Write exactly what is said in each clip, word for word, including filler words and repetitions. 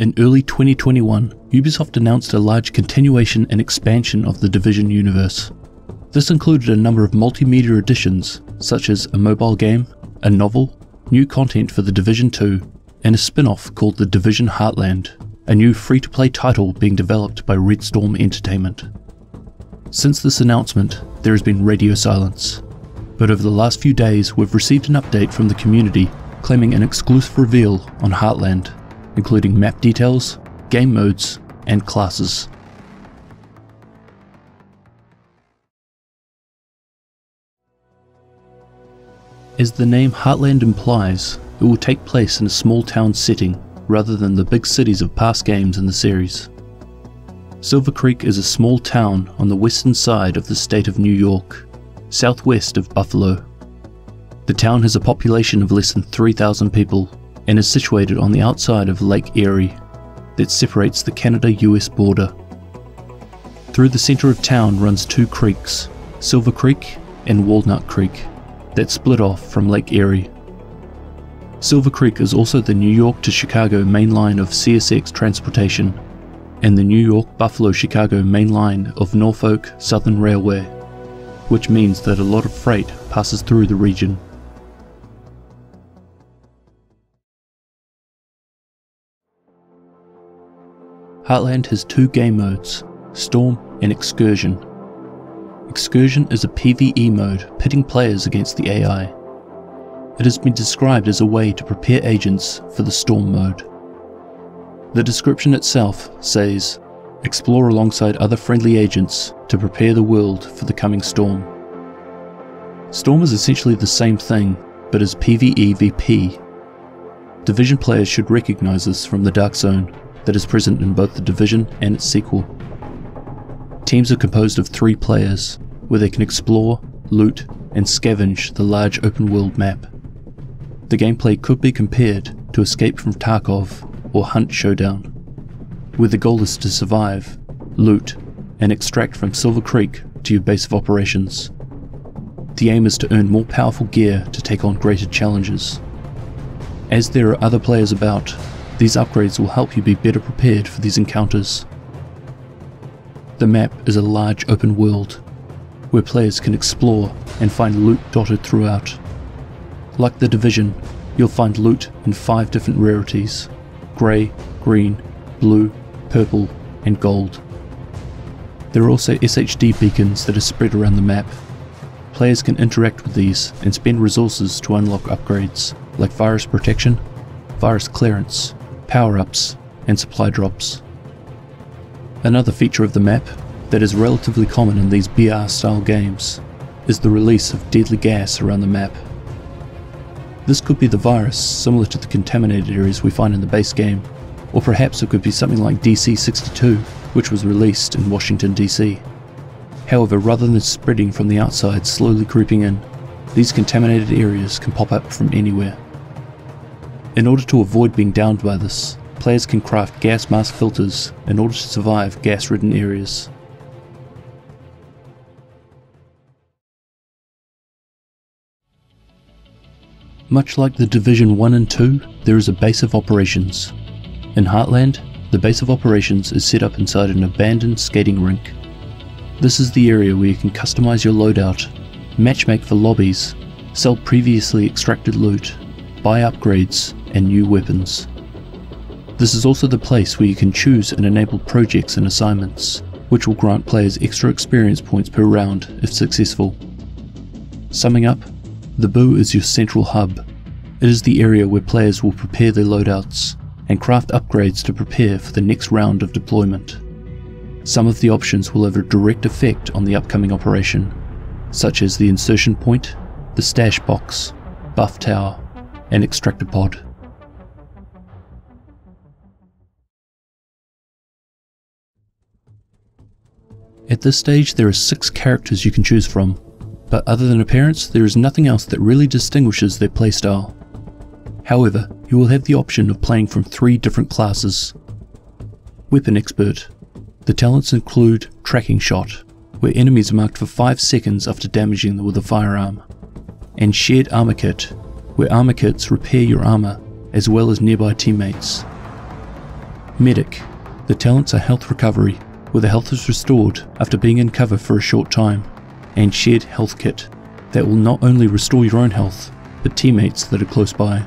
In early twenty twenty-one, Ubisoft announced a large continuation and expansion of the Division universe. This included a number of multimedia additions, such as a mobile game, a novel, new content for The Division two, and a spin-off called The Division Heartland, a new free-to-play title being developed by Red Storm Entertainment. Since this announcement, there has been radio silence, but over the last few days we've received an update from the community claiming an exclusive reveal on Heartland, including map details, game modes, and classes. As the name Heartland implies, it will take place in a small town setting rather than the big cities of past games in the series. Silver Creek is a small town on the western side of the state of New York, southwest of Buffalo. The town has a population of less than three thousand people and is situated on the outside of Lake Erie that separates the Canada U S border. Through the centre of town runs two creeks, Silver Creek and Walnut Creek, that split off from Lake Erie. Silver Creek is also the New York to Chicago main line of C S X transportation and the New York-Buffalo-Chicago main line of Norfolk Southern Railway, which means that a lot of freight passes through the region. Heartland has two game modes, Storm and Excursion. Excursion is a P V E mode pitting players against the A I. It has been described as a way to prepare agents for the Storm mode. The description itself says, "Explore alongside other friendly agents to prepare the world for the coming storm." Storm is essentially the same thing, but is P V E v P. Division players should recognize this from the Dark Zone that is present in both the Division and its sequel. Teams are composed of three players, where they can explore, loot, and scavenge the large open-world map. The gameplay could be compared to Escape from Tarkov or Hunt Showdown, where the goal is to survive, loot, and extract from Silver Creek to your base of operations. The aim is to earn more powerful gear to take on greater challenges. As there are other players about, these upgrades will help you be better prepared for these encounters. The map is a large open world, where players can explore and find loot dotted throughout. Like the Division, you'll find loot in five different rarities: grey, green, blue, purple, and gold. There are also S H D beacons that are spread around the map. Players can interact with these and spend resources to unlock upgrades like virus protection, virus clearance, power-ups, and supply drops. Another feature of the map that is relatively common in these B R-style games is the release of deadly gas around the map. This could be the virus similar to the contaminated areas we find in the base game, or perhaps it could be something like D C sixty-two, which was released in Washington D C. However, rather than spreading from the outside slowly creeping in, these contaminated areas can pop up from anywhere. In order to avoid being downed by this, players can craft gas mask filters in order to survive gas-ridden areas. Much like the Division one and two, there is a base of operations. In Heartland, the base of operations is set up inside an abandoned skating rink. This is the area where you can customize your loadout, matchmake for lobbies, sell previously extracted loot, buy upgrades, and new weapons. This is also the place where you can choose and enable projects and assignments, which will grant players extra experience points per round if successful. Summing up, the B O O is your central hub. It is the area where players will prepare their loadouts and craft upgrades to prepare for the next round of deployment. Some of the options will have a direct effect on the upcoming operation, such as the insertion point, the stash box, buff tower, and extractor pod. At this stage there are six characters you can choose from, but other than appearance there is nothing else that really distinguishes their playstyle. However, you will have the option of playing from three different classes. Weapon Expert. The talents include Tracking Shot, where enemies are marked for five seconds after damaging them with a firearm, and Shared Armor Kit, where armor kits repair your armor as well as nearby teammates. Medic. The talents are health recovery, where the health is restored after being in cover for a short time, and shared health kit, that will not only restore your own health, but teammates that are close by.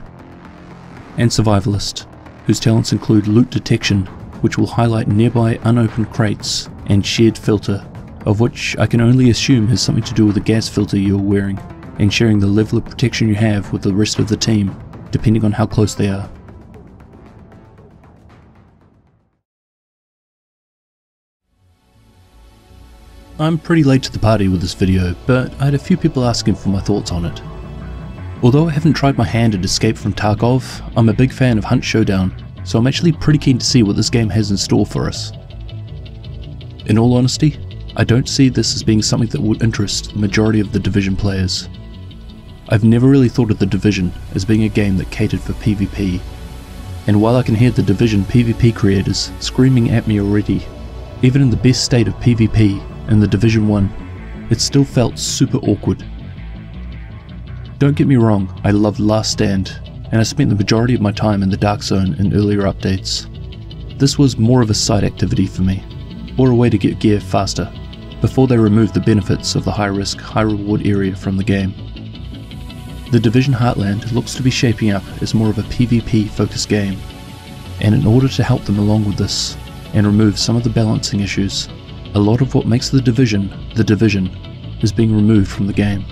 And Survivalist, whose talents include loot detection, which will highlight nearby unopened crates, and shared filter, of which I can only assume has something to do with the gas filter you're wearing, and sharing the level of protection you have with the rest of the team, depending on how close they are. I'm pretty late to the party with this video, but I had a few people asking for my thoughts on it. Although I haven't tried my hand at Escape from Tarkov, I'm a big fan of Hunt Showdown, so I'm actually pretty keen to see what this game has in store for us. In all honesty, I don't see this as being something that would interest the majority of the Division players. I've never really thought of the Division as being a game that catered for PvP, and while I can hear the Division PvP creators screaming at me already, even in the best state of PvP, in the Division one, it still felt super awkward. Don't get me wrong, I loved Last Stand, and I spent the majority of my time in the Dark Zone in earlier updates. This was more of a side activity for me, or a way to get gear faster, before they removed the benefits of the high risk, high reward area from the game. The Division Heartland looks to be shaping up as more of a PvP focused game, and in order to help them along with this, and remove some of the balancing issues, a lot of what makes the Division, the Division, is being removed from the game.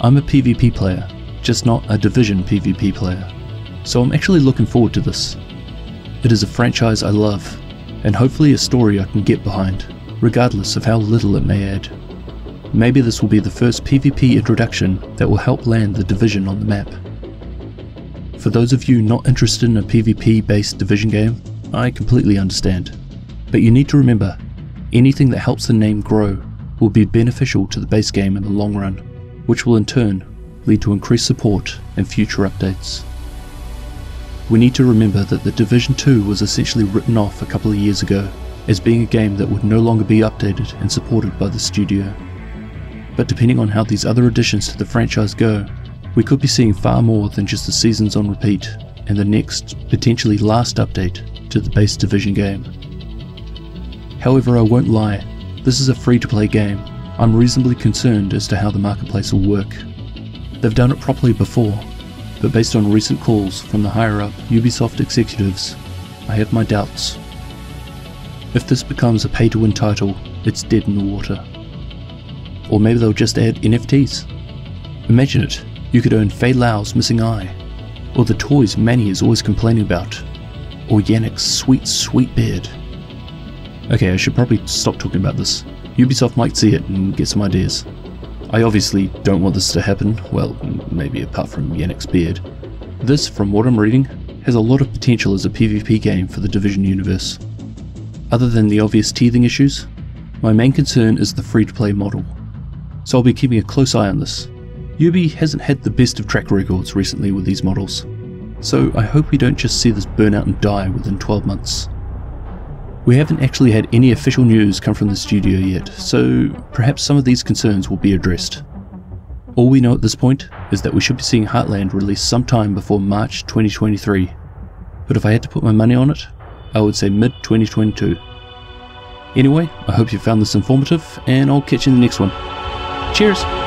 I'm a PvP player, just not a Division PvP player, so I'm actually looking forward to this. It is a franchise I love, and hopefully a story I can get behind, regardless of how little it may add. Maybe this will be the first PvP introduction that will help land the Division on the map. For those of you not interested in a PvP-based Division game, I completely understand. But you need to remember, anything that helps the name grow will be beneficial to the base game in the long run, which will in turn lead to increased support and future updates. We need to remember that the Division two was essentially written off a couple of years ago as being a game that would no longer be updated and supported by the studio. But depending on how these other additions to the franchise go, we could be seeing far more than just the seasons on repeat and the next, potentially last update to the base Division game. However, I won't lie, this is a free-to-play game. I'm reasonably concerned as to how the marketplace will work. They've done it properly before, but based on recent calls from the higher-up Ubisoft executives, I have my doubts. If this becomes a pay-to-win title, it's dead in the water. Or maybe they'll just add N F Ts. Imagine it, you could earn Fei Lao's missing eye, or the toys Manny is always complaining about, or Yannick's sweet, sweet beard. Okay, I should probably stop talking about this. Ubisoft might see it and get some ideas. I obviously don't want this to happen, well, maybe apart from Yannick's beard. This, from what I'm reading, has a lot of potential as a PvP game for the Division universe. Other than the obvious teething issues, my main concern is the free-to-play model. So I'll be keeping a close eye on this. Ubi hasn't had the best of track records recently with these models, so I hope we don't just see this burn out and die within twelve months. We haven't actually had any official news come from the studio yet, so perhaps some of these concerns will be addressed. All we know at this point is that we should be seeing Heartland released sometime before March twenty twenty-three, but if I had to put my money on it, I would say mid twenty twenty-two. Anyway, I hope you found this informative, and I'll catch you in the next one. Cheers!